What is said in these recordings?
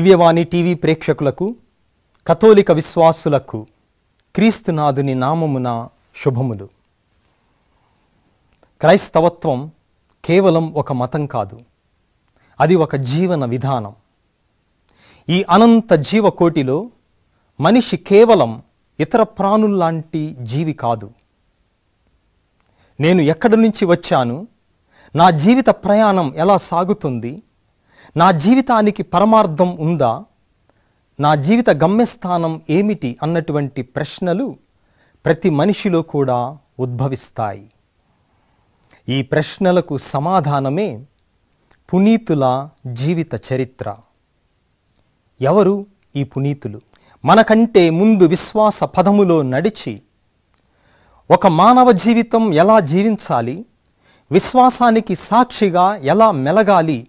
దివ్యవాణి TV ప్రేక్షకులకు కథోలిక విశ్వాసులకు క్రీస్తునాథుని నామమున శుభములు. క్రైస్తవత్వం కేవలం ఒక మతం కాదు, అది ఒక జీవన విధానం. ఈ అనంత జీవకోటిలో మనిషి కేవలం ఇతర ప్రాణుల్లాంటి జీవి కాదు. నేను ఎక్కడి నుంచి వచ్చాను, నా జీవిత ప్రయాణం ఎలా సాగుతుంది, నా జీవితానికి పరమార్థం ఉందా, నా జీవిత గమ్యస్థానం ఏమిటి అన్నటువంటి ప్రశ్నలు ప్రతి మనిషిలో కూడా ఉద్భవిస్తాయి. ఈ ప్రశ్నలకు సమాధానమే పునీతుల జీవిత చరిత్ర. ఎవరు ఈ పునీతులు? మనకంటే ముందు విశ్వాస పథములో నడిచి ఒక మానవ జీవితం ఎలా జీవించాలి, విశ్వాసానికి సాక్షిగా ఎలా మెలగాలి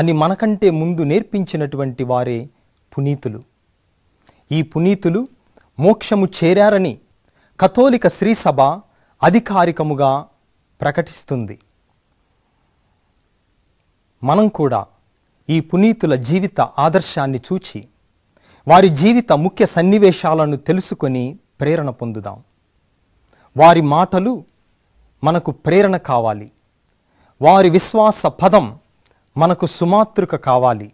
అని మనకంటే ముందు నేర్పించినటువంటి వారే పునీతులు. ఈ పునీతులు మోక్షము చేరారని కథోలిక శ్రీసభ అధికారికముగా ప్రకటిస్తుంది. మనం కూడా ఈ పునీతుల జీవిత ఆదర్శాన్ని చూచి వారి జీవిత ముఖ్య సన్నివేశాలను తెలుసుకొని ప్రేరణ పొందుదాం. వారి మాటలు మనకు ప్రేరణ కావాలి, వారి విశ్వాస పదం మనకు సుమాతృక కావాలి,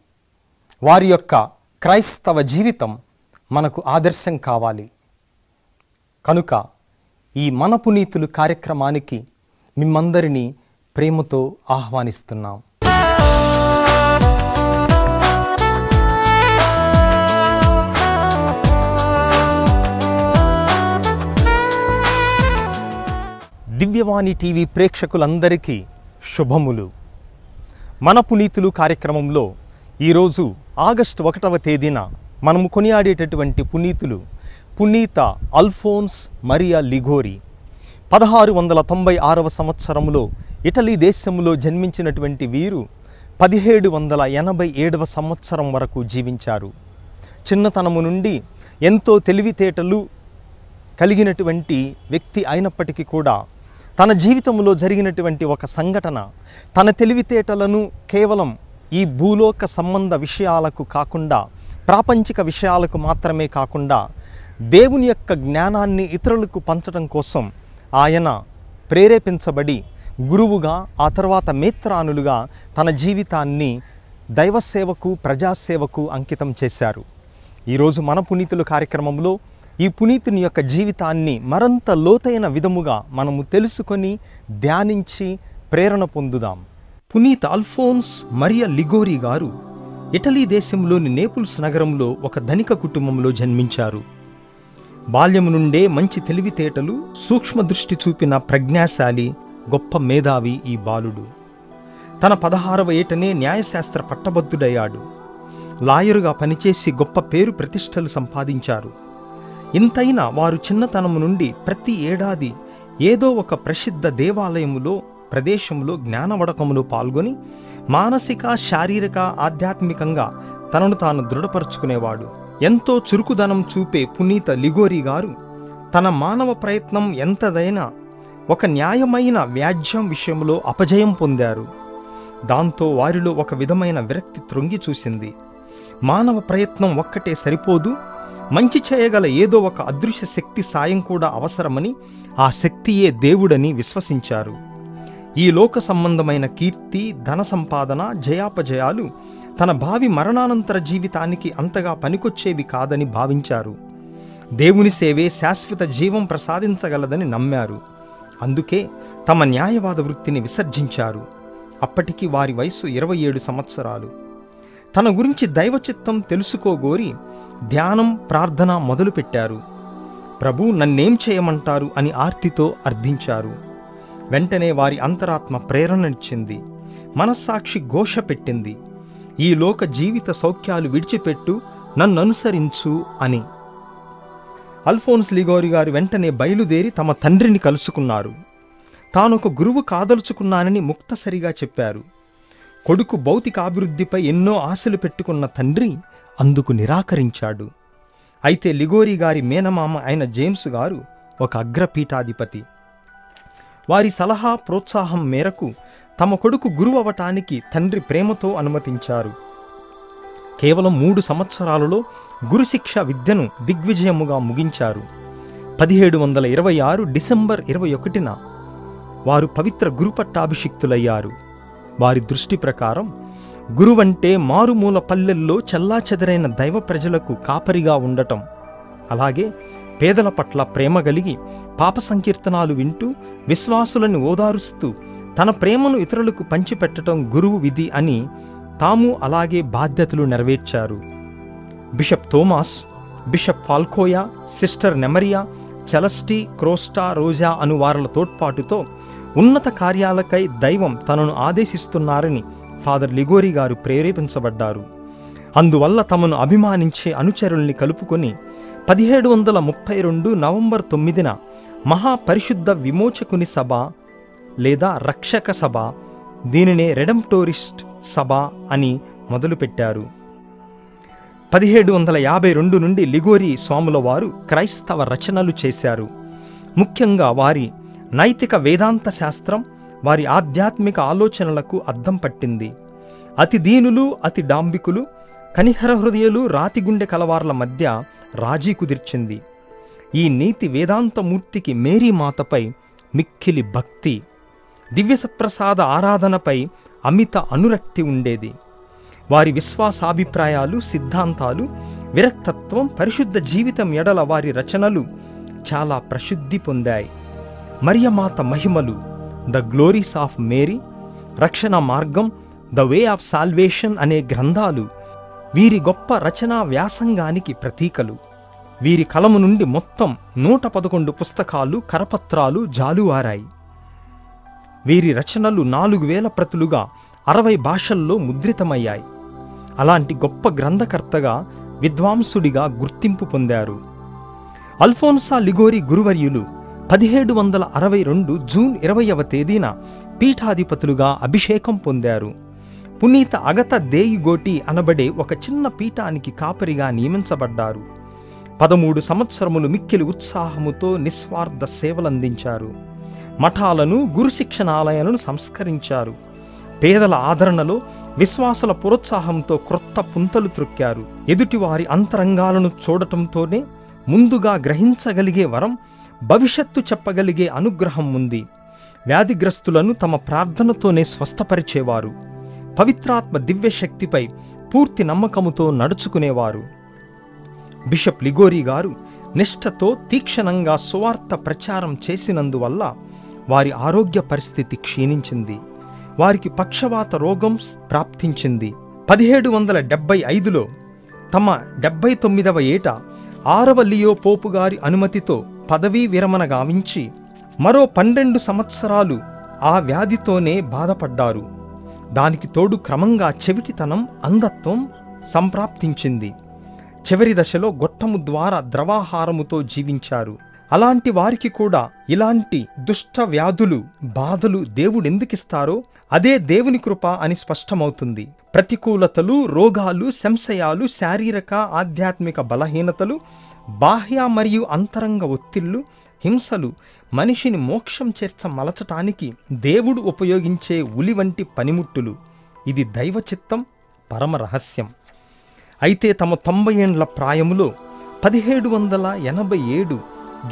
వారి యొక్క క్రైస్తవ జీవితం మనకు ఆదర్శం కావాలి. కనుక ఈ మన పునీతులు కార్యక్రమానికి మిమ్మందరినీ ప్రేమతో ఆహ్వానిస్తున్నాం. దివ్యవాణి టీవీ ప్రేక్షకులందరికీ శుభములు. మన పునీతులు కార్యక్రమంలో ఈరోజు ఆగస్టు 1వ తేదీన మనము కొనియాడేటటువంటి పునీతులు పునీత అల్ఫోన్స్ మరియా లిగోరి. 1696వ సంవత్సరంలో ఇటలీ దేశంలో జన్మించినటువంటి వీరు 1787వ సంవత్సరం వరకు జీవించారు. చిన్నతనము నుండి ఎంతో తెలివితేటలు కలిగినటువంటి వ్యక్తి అయినప్పటికీ కూడా తన జీవితంలో జరిగినటువంటి ఒక సంఘటన తన తెలివితేటలను కేవలం ఈ భూలోక సంబంధ విషయాలకు కాకుండా, ప్రాపంచిక విషయాలకు మాత్రమే కాకుండా, దేవుని యొక్క జ్ఞానాన్ని ఇతరులకు పంచడం కోసం ఆయన ప్రేరేపించబడి గురువుగా, ఆ తర్వాత మేత్రానులుగా తన జీవితాన్ని దైవసేవకు, ప్రజాసేవకు అంకితం చేశారు. ఈరోజు మన పునీతుల కార్యక్రమంలో ఈ పునీతుని యొక్క జీవితాన్ని మరంత లోతైన విధముగా మనము తెలుసుకొని ధ్యానించి ప్రేరణ పొందుదాం. పునీత అల్ఫోన్స్ మరియా లిగోరి గారు ఇటలీ దేశంలోని నేపుల్స్ నగరంలో ఒక ధనిక కుటుంబంలో జన్మించారు. బాల్యము నుండే మంచి తెలివితేటలు, సూక్ష్మదృష్టి చూపిన ప్రజ్ఞాశాలి, గొప్ప మేధావి ఈ బాలుడు. తన 16వ ఏటనే న్యాయశాస్త్ర పట్టభద్రుడయ్యాడు. లాయరుగా పనిచేసి గొప్ప పేరు ప్రతిష్టలు సంపాదించారు. ఇంతైనా వారు చిన్నతనము నుండి ప్రతి ఏడాది ఏదో ఒక ప్రసిద్ధ దేవాలయములో, ప్రదేశంలో జ్ఞానవడకములో పాల్గొని మానసిక, శారీరక, ఆధ్యాత్మికంగా తనను తాను దృఢపరుచుకునేవాడు. ఎంతో చురుకుదనం చూపే పునీత లిగోరి గారు తన మానవ ప్రయత్నం ఎంతదైనా ఒక న్యాయమైన వ్యాజ్యం విషయంలో అపజయం పొందారు. దాంతో వారిలో ఒక విధమైన విరక్తి తృంగి చూసింది. మానవ ప్రయత్నం ఒక్కటే సరిపోదు, మంచి చేయగల ఏదో ఒక అదృశ్య శక్తి సాయం కూడా అవసరమని, ఆ శక్తియే దేవుడని విశ్వసించారు. ఈ లోక సంబంధమైన కీర్తి, ధన సంపాదన, జయాపజయాలు తన భావి మరణానంతర జీవితానికి అంతగా పనికొచ్చేవి కాదని భావించారు. దేవుని సేవే శాశ్వత జీవం ప్రసాదించగలదని నమ్మారు. అందుకే తమ న్యాయవాద వృత్తిని విసర్జించారు. అప్పటికి వారి వయసు 27 సంవత్సరాలు. తన గురించి దైవచిత్తం తెలుసుకోగోరి ధ్యానం, ప్రార్థన మొదలుపెట్టారు. ప్రభు, నన్నేం చేయమంటారు అని ఆర్తితో అర్థించారు. వెంటనే వారి అంతరాత్మ ప్రేరణనిచ్చింది, మనస్సాక్షి ఘోష పెట్టింది, ఈ లోక జీవిత సౌఖ్యాలు విడిచిపెట్టు, నన్ను అనుసరించు అని. అల్ఫోన్స్ లిగోరి గారు వెంటనే బయలుదేరి తమ తండ్రిని కలుసుకున్నారు. తానొక గురువు కాదలుచుకున్నానని ముక్తసరిగా చెప్పారు. కొడుకు భౌతికాభివృద్ధిపై ఎన్నో ఆశలు పెట్టుకున్న తండ్రి అందుకు నిరాకరించాడు. అయితే లిగోరి గారి మేనమామ అయిన జేమ్స్ గారు ఒక అగ్రపీఠాధిపతి. వారి సలహా, ప్రోత్సాహం మేరకు తమ కొడుకు గురువు అవ్వటానికి తండ్రి ప్రేమతో అనుమతించారు. కేవలం 3 సంవత్సరాలలో గురుశిక్ష విద్యను దిగ్విజయముగా ముగించారు. 1726 డిసెంబర్ 21న వారు పవిత్ర గురుపట్టాభిషిక్తులయ్యారు. వారి దృష్టి ప్రకారం గురువంటే మారుమూల పల్లెల్లో చెల్లాచెదరైన దైవ ప్రజలకు కాపరిగా ఉండటం, అలాగే పేదల పట్ల ప్రేమ కలిగి పాప సంకీర్తనాలు వింటూ విశ్వాసులను ఓదారుస్తూ తన ప్రేమను ఇతరులకు పంచిపెట్టడం గురువు విధి అని తాము అలాగే బాధ్యతలు నెరవేర్చారు. బిషప్ థోమాస్, బిషప్ ఫాల్కోయా, సిస్టర్ నెమరియా, చెలస్టీ, క్రోస్టా, రోజా అనువారుల తోడ్పాటుతో ఉన్నత కార్యాలకై దైవం తనను ఆదేశిస్తున్నారని ఫాదర్ లిగోరి గారు ప్రేరేపించబడ్డారు. అందువల్ల తమను అభిమానించే అనుచరుల్ని కలుపుకొని 1732 నవంబర్ 9న మహాపరిశుద్ధ విమోచకుని సభ లేదా రక్షక సభ, దీనినే రెడెంప్టోరిస్ట్ సభ అని మొదలుపెట్టారు. 1752 నుండి లిగోరి స్వాముల వారు క్రైస్తవ రచనలు చేశారు. ముఖ్యంగా వారి నైతిక వేదాంత శాస్త్రం వారి ఆధ్యాత్మిక ఆలోచనలకు అద్దం పట్టింది. అతి దీనులు, అతి డాంబికులు, కనిహర హృదయులు, రాతిగుండె కలవార్ల మధ్య రాజీ కుదిర్చింది. ఈ నీతి వేదాంతమూర్తికి మేరీమాతపై మిక్కిలి భక్తి, దివ్యసత్ప్రసాద ఆరాధనపై అమిత అనురక్తి ఉండేది. వారి విశ్వాసాభిప్రాయాలు, సిద్ధాంతాలు, విరక్తత్వం, పరిశుద్ధ జీవితం ఎడల వారి రచనలు చాలా ప్రసిద్ధి పొందాయి. మరియమాత మహిమలు, ద గ్లోరీస్ ఆఫ్ మేరీ, రక్షణ మార్గం, ద వే ఆఫ్ సాల్వేషన్ అనే గ్రంథాలు వీరి గొప్ప రచనా వ్యాసంగానికి ప్రతీకలు. వీరి కలము నుండి మొత్తం 111 పుస్తకాలు, కరపత్రాలు జాలువారాయి. వీరి రచనలు 4000 ప్రతులుగా 60 భాషల్లో ముద్రితమయ్యాయి. అలాంటి గొప్ప గ్రంథకర్తగా, విద్వాంసుడిగా గుర్తింపు పొందారు. అల్ఫోన్సా లిగోరి గురువర్యులు 1762 జూన్ 20వ తేదీన పీఠాధిపతులుగా అభిషేకం పొందారు. పునీత అగత దేయిగోటి అనబడే ఒక చిన్న పీఠానికి కాపరిగా నియమించబడ్డారు. 13 సంవత్సరములు మిక్కిలి ఉత్సాహముతో నిస్వార్థ సేవలందించారు. మఠాలను, గురుశిక్షణాలయాలను సంస్కరించారు. పేదల ఆదరణలో విశ్వాసుల ప్రోత్సాహంతో క్రొత్త పుంతలు త్రొక్కారు. ఎదుటివారి అంతరంగాలను చూడటంతోనే ముందుగా గ్రహించగలిగే వరం, భవిష్యత్తు చెప్పగలిగే అనుగ్రహం ఉంది. వ్యాధిగ్రస్తులను తమ ప్రార్థనతోనే స్వస్థపరిచేవారు. పవిత్రాత్మ దివ్యశక్తిపై పూర్తి నమ్మకముతో నడుచుకునేవారు. బిషప్ లిగోరి గారు నిష్ఠతో తీక్షణంగా సువార్త ప్రచారం చేసినందువల్ల వారి ఆరోగ్య పరిస్థితి క్షీణించింది. వారికి పక్షవాత రోగం ప్రాప్తించింది. 1775లో తమ 79వ ఏట 6వ లియో పోపు గారి అనుమతితో పదవీ విరమణ గావించి మరో 12 సంవత్సరాలు ఆ వ్యాధితోనే బాధపడ్డారు. దానికి తోడు క్రమంగా చెవిటితనం, అంధత్వం సంప్రాప్తించింది. చివరి దశలో గొట్టము ద్వారా ద్రవాహారముతో జీవించారు. అలాంటి వారికి కూడా ఇలాంటి దుష్ట వ్యాధులు, బాధలు దేవుడెందుకిస్తారో అదే దేవుని కృప అని స్పష్టమవుతుంది. ప్రతికూలతలు, రోగాలు, సంశయాలు, శారీరక ఆధ్యాత్మిక బలహీనతలు, బాహ్య మరియు అంతరంగ ఒత్తిళ్లు, హింసలు మనిషిని మోక్షం చేర్చ మలచటానికి దేవుడు ఉపయోగించే ఉలి వంటి పనిముట్టులు. ఇది దైవ చిత్తం, పరమ రహస్యం. అయితే తమ 90 ఏండ్ల ప్రాయములో 1787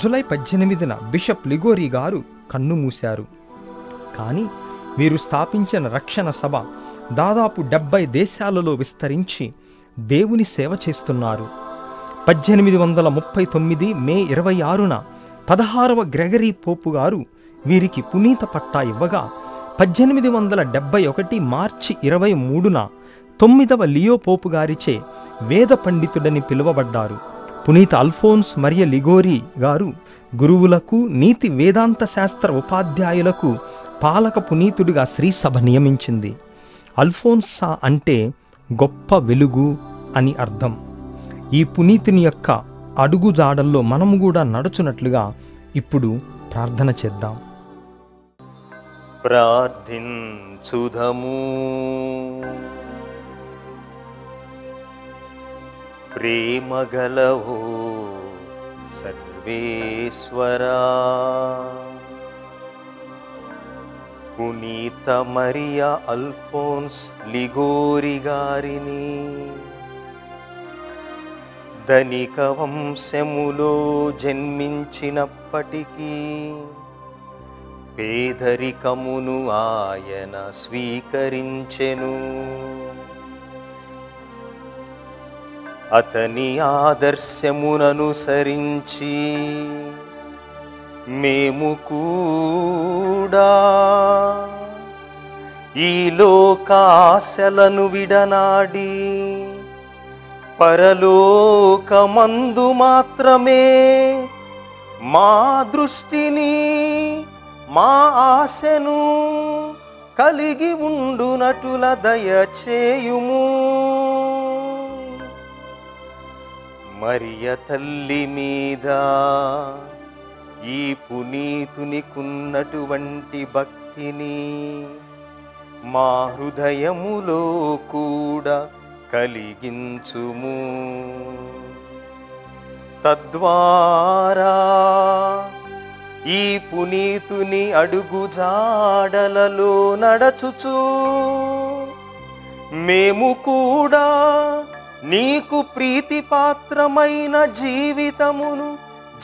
జూలై 18న బిషప్ లిగోరి గారు కన్నుమూశారు. కానీ వీరు స్థాపించిన రక్షణ సభ దాదాపు 70 దేశాలలో విస్తరించి దేవుని సేవ చేస్తున్నారు. 1839 మే 26న 16వ గ్రెగరీ పోపు గారు వీరికి పునీత పట్టా ఇవ్వగా 1871 మార్చి 23న 9వ లియో పోపు గారిచే వేద పండితుడని పిలువబడ్డారు. పునీత అల్ఫోన్స్ మరియా లిగోరి గారు గురువులకు, నీతి వేదాంత శాస్త్ర ఉపాధ్యాయులకు పాలక పునీతుడిగా శ్రీసభ నియమించింది. అల్ఫోన్సా అంటే గొప్ప వెలుగు అని అర్థం. ఈ పునీతుని యొక్క అడుగుజాడల్లో మనము కూడా నడుచునట్లుగా ఇప్పుడు ప్రార్థన చేద్దాం. ప్రార్థించుదము. ప్రేమగలవో సర్వేశ్వరా, పునీత మరియా అల్ఫోన్స్ లిగోరి గారిని ధనిక వంశములో జన్మించినప్పటికీ పేదరికమును ఆయన స్వీకరించెను. అతని ఆదర్శముననుసరించి మేము కూడా ఈ లోక ఆశలను విడనాడి పరలోకమందు మాత్రమే మా దృష్టిని మా ఆశను కలిగి ఉండునట్ల దయచేయుము. మరియ తల్లి మీద ఈ పునీతునికున్నటువంటి భక్తిని మా హృదయములో కూడా కలిగించుము. తద్వారా ఈ పునీతుని అడుగుజాడలలో నడచుచు మేము కూడా నీకు ప్రీతిపాత్రమైన జీవితమును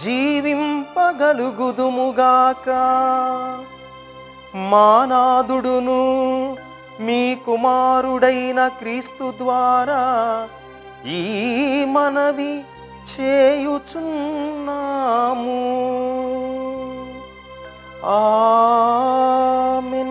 జీవింపగలుగుదుముగాక. మానాదుడును మీ కుమారుడైన క్రీస్తు ద్వారా ఈ మనవి చేయుచున్నాము. ఆమేన్.